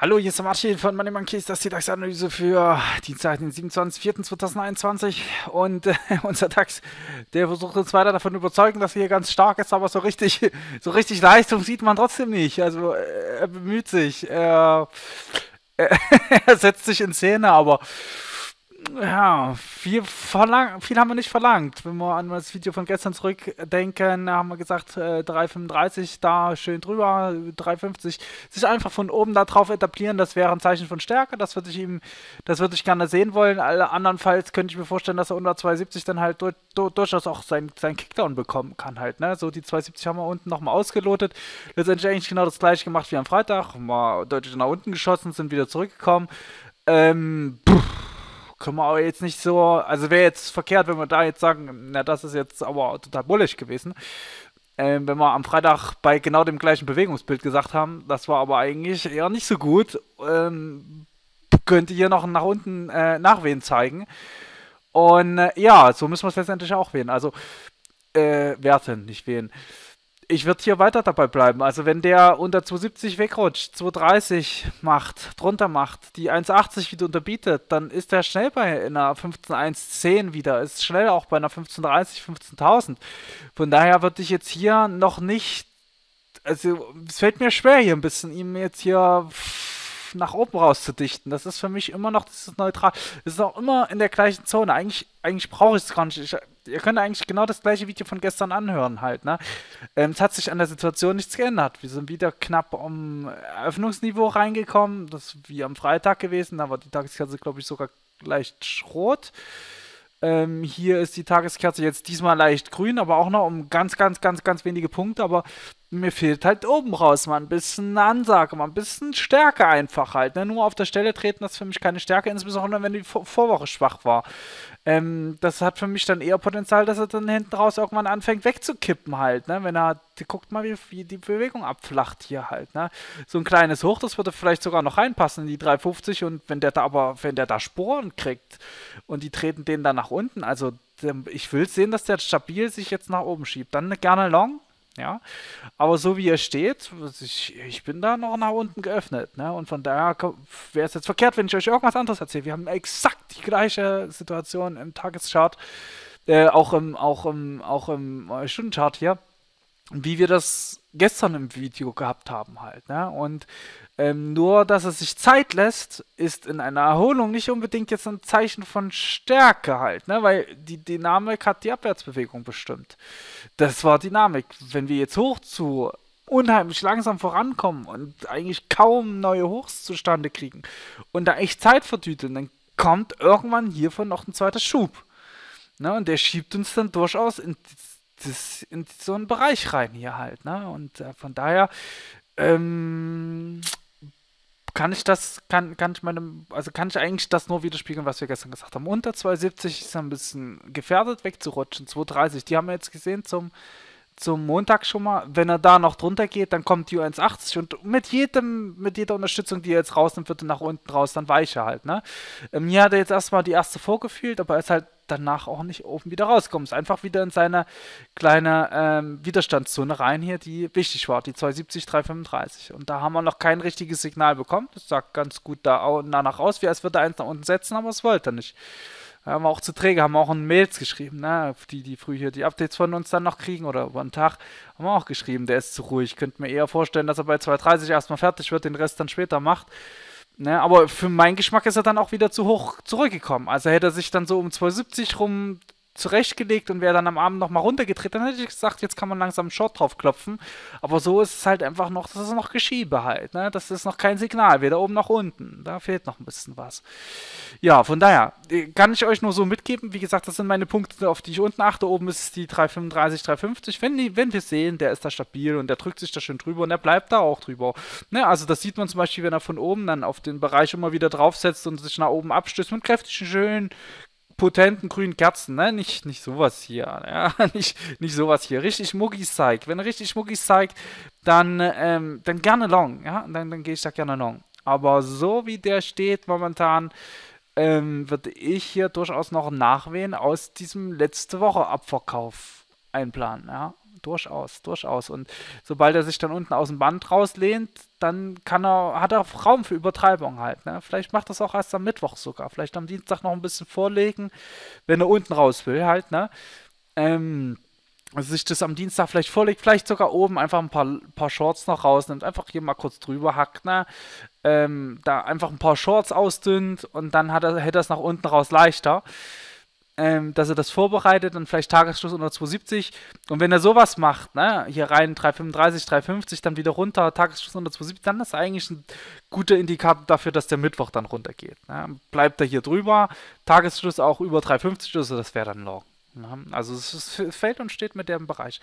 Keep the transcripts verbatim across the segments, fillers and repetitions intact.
Hallo, hier ist der Martin von Money Monkeys, das ist die DAX-Analyse für Dienstag, den siebenundzwanzigsten vierten zweitausendeinundzwanzig und äh, unser DAX, der versucht uns weiter davon zu überzeugen, dass er hier ganz stark ist, aber so richtig, so richtig Leistung sieht man trotzdem nicht, also äh, er bemüht sich, äh, äh, er setzt sich in Szene, aber ja, viel, viel haben wir nicht verlangt. Wenn wir an das Video von gestern zurückdenken, haben wir gesagt, äh, drei fünfunddreißig da schön drüber, drei fünfzig. Sich einfach von oben da drauf etablieren, das wäre ein Zeichen von Stärke. Das würde ich ihm, das würde ich gerne sehen wollen. Alle andernfalls könnte ich mir vorstellen, dass er unter zwei siebzig dann halt durch, durch, durchaus auch seinen sein Kickdown bekommen kann halt. Ne? So die zwei siebzig haben wir unten nochmal ausgelotet. Letztendlich eigentlich genau das gleiche gemacht wie am Freitag. Mal deutlich nach unten geschossen, sind wieder zurückgekommen. Ähm, pff. Können wir aber jetzt nicht so, also wäre jetzt verkehrt, wenn wir da jetzt sagen, na das ist jetzt aber total bullisch gewesen. Ähm, wenn wir am Freitag bei genau dem gleichen Bewegungsbild gesagt haben, das war aber eigentlich eher nicht so gut, ähm, könnte hier noch nach unten äh, Nachwehen zeigen. Und äh, ja, so müssen wir es letztendlich auch wählen, also äh, werten, nicht wählen. Ich würde hier weiter dabei bleiben. Also wenn der unter zwei siebzig wegrutscht, zwei dreißig macht, drunter macht, die eins achtzig wieder unterbietet, dann ist der schnell bei einer fünfzehn eins zehn wieder. Ist schnell auch bei einer fünfzehn dreißig, fünfzehntausend. Von daher würde ich jetzt hier noch nicht, also es fällt mir schwer hier ein bisschen, ihm jetzt hier nach oben rauszudichten. Das ist für mich immer noch, das ist neutral. Das ist auch immer in der gleichen Zone. Eigentlich, eigentlich brauche ich es gar nicht. Ich, ihr könnt eigentlich genau das gleiche Video von gestern anhören halt, ne? Ähm, es hat sich an der Situation nichts geändert. Wir sind wieder knapp um Eröffnungsniveau reingekommen. Das ist wie am Freitag gewesen. Da war die Tageskerze, glaube ich, sogar leicht rot. Ähm, hier ist die Tageskerze jetzt diesmal leicht grün, aber auch noch um ganz, ganz, ganz, ganz wenige Punkte. Aber mir fehlt halt oben raus mal ein bisschen eine Ansage, mal ein bisschen Stärke einfach halt. Ne? Nur auf der Stelle treten, das ist für mich keine Stärke, insbesondere wenn die Vor Vorwoche schwach war. Ähm, das hat für mich dann eher Potenzial, dass er dann hinten raus irgendwann anfängt wegzukippen halt, ne? Wenn er, guckt mal, wie, wie die Bewegung abflacht hier halt, ne? So ein kleines Hoch, das würde vielleicht sogar noch reinpassen in die drei fünfzig und wenn der da aber, wenn der da Sporen kriegt und die treten den dann nach unten, also ich will sehen, dass der stabil sich jetzt nach oben schiebt. Dann gerne Long, ja, aber so wie er steht, ich, ich bin da noch nach unten geöffnet, ne? Und von daher wäre es jetzt verkehrt, wenn ich euch irgendwas anderes erzähle. Wir haben exakt die gleiche Situation im Tageschart, äh, auch im, auch im, auch im Stundenchart hier, wie wir das gestern im Video gehabt haben halt, ne? Und ähm, nur, dass es sich Zeit lässt, ist in einer Erholung nicht unbedingt jetzt ein Zeichen von Stärke halt, ne? Weil die Dynamik hat die Abwärtsbewegung bestimmt. Das war Dynamik. Wenn wir jetzt hoch zu unheimlich langsam vorankommen und eigentlich kaum neue Hochs zustande kriegen und da echt Zeit verdüteln, dann kommt irgendwann hiervon noch ein zweiter Schub, ne? Und der schiebt uns dann durchaus in Das, in so einen Bereich rein hier halt, ne? Und äh, von daher ähm, kann ich das, kann, kann ich meinem, also kann ich eigentlich das nur widerspiegeln, was wir gestern gesagt haben. Unter zwei siebzig ist ein bisschen gefährdet wegzurutschen, zwei dreißig, die haben wir jetzt gesehen zum, zum Montag schon mal. Wenn er da noch drunter geht, dann kommt die eins achtzig und mit jedem, mit jeder Unterstützung, die er jetzt rausnimmt, wird er nach unten raus, dann weicher halt, ne? Ähm, hier hat er jetzt erstmal die erste vorgefühlt, aber er ist halt danach auch nicht oben wieder rauskommen. Ist einfach wieder in seine kleine ähm, Widerstandszone rein hier, die wichtig war, die zwei siebzig, drei fünfunddreißig. Und da haben wir noch kein richtiges Signal bekommen. Das sah ganz gut da danach aus, wie als würde er eins nach unten setzen, aber es wollte er nicht. Da haben wir auch zu träge, haben wir auch in Mails geschrieben, ne? Die, die früh hier die Updates von uns dann noch kriegen oder über den Tag, haben wir auch geschrieben, der ist zu ruhig. Könnte mir eher vorstellen, dass er bei zwei dreißig erstmal fertig wird, den Rest dann später macht. Ne, aber für meinen Geschmack ist er dann auch wieder zu hoch zurückgekommen. Also hätte er sich dann so um zwei siebzig rum zurechtgelegt und wäre dann am Abend nochmal runtergedreht, dann hätte ich gesagt, jetzt kann man langsam einen Short drauf klopfen. Aber so ist es halt einfach noch, das ist noch Geschiebe halt. Ne? Das ist noch kein Signal, weder oben noch unten. Da fehlt noch ein bisschen was. Ja, von daher, kann ich euch nur so mitgeben. Wie gesagt, das sind meine Punkte, auf die ich unten achte. Oben ist die drei fünfunddreißig, drei fünfzig. Wenn, die, wenn wir sehen, der ist da stabil und der drückt sich da schön drüber und der bleibt da auch drüber. Ne? Also das sieht man zum Beispiel, wenn er von oben dann auf den Bereich immer wieder draufsetzt und sich nach oben abstößt mit kräftigen, schönen potenten grünen Kerzen, ne? Nicht, nicht sowas hier, ja? nicht, nicht sowas hier. Richtig Muggis zeigt. Wenn er richtig Muggis zeigt, dann, ähm, dann gerne long, ja? Dann, dann gehe ich da gerne long. Aber so wie der steht momentan, ähm, würde ich hier durchaus noch Nachwehen aus diesem letzte Woche Abverkauf einplanen, ja? Durchaus, durchaus. Und sobald er sich dann unten aus dem Band rauslehnt, dann kann er, hat er Raum für Übertreibung halt. Ne? Vielleicht macht das auch erst am Mittwoch sogar. Vielleicht am Dienstag noch ein bisschen vorlegen, wenn er unten raus will halt. Ne? Ähm, also sich das am Dienstag vielleicht vorlegt, vielleicht sogar oben einfach ein paar, paar Shorts noch rausnimmt, einfach hier mal kurz drüber hackt, ne? ähm, da einfach ein paar Shorts ausdünnt und dann hat er, hätte er es nach unten raus leichter. Ähm, dass er das vorbereitet, dann vielleicht Tagesschluss unter zwei siebzig und wenn er sowas macht, ne, hier rein drei fünfunddreißig, drei fünfzig, dann wieder runter, Tagesschluss unter zwei siebzig, dann ist eigentlich ein guter Indikator dafür, dass der Mittwoch dann runtergeht. Ne. Bleibt er hier drüber, Tagesschluss auch über drei fünfzig, also das wäre dann long. Ne. Also es, es fällt und steht mit dem Bereich.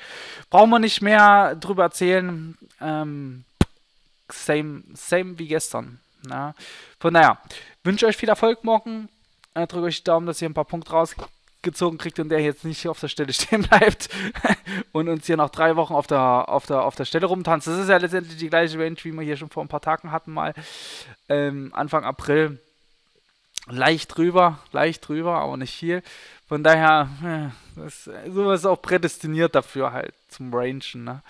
Brauchen wir nicht mehr drüber erzählen, ähm, same, same wie gestern. Ne. Von daher, wünsche euch viel Erfolg morgen. Drückt euch die Daumen, dass ihr ein paar Punkte rausgezogen kriegt und der jetzt nicht hier auf der Stelle stehen bleibt und uns hier nach drei Wochen auf der, auf der, auf der Stelle rumtanzt. Das ist ja letztendlich die gleiche Range, wie wir hier schon vor ein paar Tagen hatten mal, ähm, Anfang April. Leicht drüber, leicht drüber, aber nicht viel. Von daher, das, sowas ist auch prädestiniert dafür halt, zum Rangen, ne?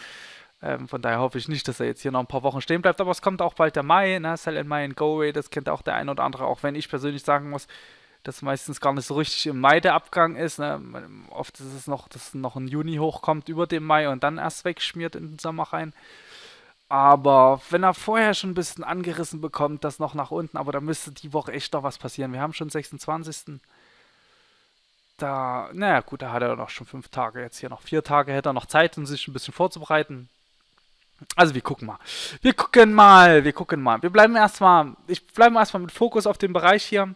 Ähm, von daher hoffe ich nicht, dass er jetzt hier noch ein paar Wochen stehen bleibt, aber es kommt auch bald der Mai, ne? Sell in Mai and Go Away, das kennt auch der ein oder andere, auch wenn ich persönlich sagen muss, dass meistens gar nicht so richtig im Mai der Abgang ist. Ne? Oft ist es noch, dass noch ein Juni hochkommt über dem Mai und dann erst wegschmiert in den Sommer rein. Aber wenn er vorher schon ein bisschen angerissen bekommt, das noch nach unten, aber da müsste die Woche echt noch was passieren. Wir haben schon sechsundzwanzigsten Da, naja gut, da hat er noch schon fünf Tage, jetzt hier noch vier Tage, hätte er noch Zeit, um sich ein bisschen vorzubereiten. Also wir gucken mal. Wir gucken mal, wir gucken mal. Wir bleiben erstmal, ich bleibe erstmal mit Fokus auf den Bereich hier.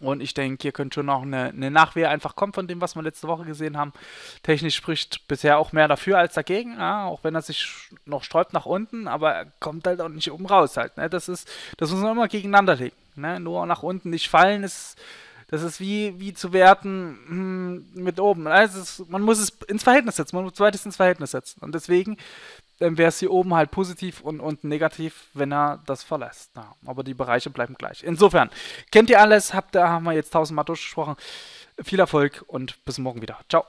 Und ich denke, hier könnte schon noch eine, eine Nachwehr einfach kommen von dem, was wir letzte Woche gesehen haben. Technisch spricht bisher auch mehr dafür als dagegen, ja, auch wenn er sich noch sträubt nach unten, aber er kommt halt auch nicht oben raus halt. Ne? Das ist, das muss man immer gegeneinander legen. Ne? Nur nach unten nicht fallen, ist, das ist wie, wie zu werten mh, mit oben. Also es, man muss es ins Verhältnis setzen, man muss beides ins Verhältnis setzen. Und deswegen ähm, wäre es hier oben halt positiv und unten negativ, wenn er das verlässt. Ja, aber die Bereiche bleiben gleich. Insofern, kennt ihr alles, habt, da haben wir jetzt tausendmal durchgesprochen. Viel Erfolg und bis morgen wieder. Ciao.